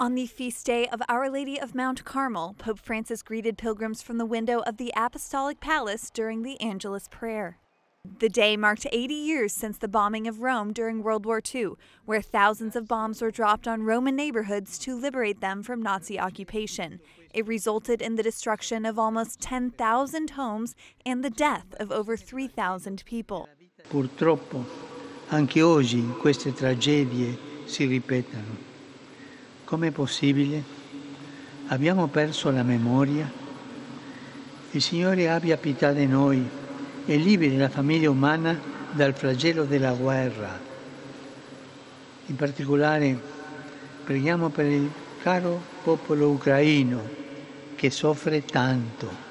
On the feast day of Our Lady of Mount Carmel, Pope Francis greeted pilgrims from the window of the Apostolic Palace during the Angelus Prayer. The day marked 80 years since the bombing of Rome during World War II, where thousands of bombs were dropped on Roman neighborhoods to liberate them from Nazi occupation. It resulted in the destruction of almost 10,000 homes and the death of over 3,000 people. Purtroppo, anche oggi queste tragedie si ripetono. Com'è possibile? Abbiamo perso la memoria? Il Signore abbia pietà di noi e liberi la famiglia umana dal flagello della guerra. In particolare, preghiamo per il caro popolo ucraino che soffre tanto.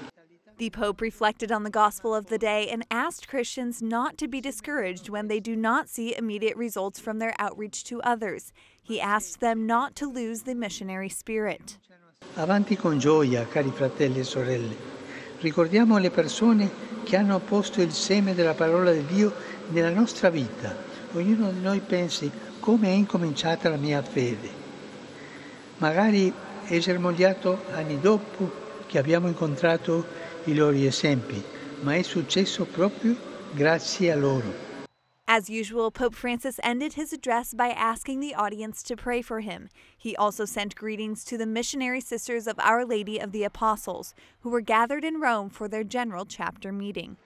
The Pope reflected on the gospel of the day and asked Christians not to be discouraged when they do not see immediate results from their outreach to others. He asked them not to lose the missionary spirit. Avanti con gioia, cari fratelli e sorelle. Ricordiamo le persone che hanno posto il seme della parola di Dio nella nostra vita. Ognuno di noi pensi come è incominciata la mia fede. Magari è germogliato anni dopo che abbiamo incontrato I loro esempi, ma è successo proprio grazie a loro. As usual, Pope Francis ended his address by asking the audience to pray for him. He also sent greetings to the missionary sisters of Our Lady of the Apostles, who were gathered in Rome for their general chapter meeting.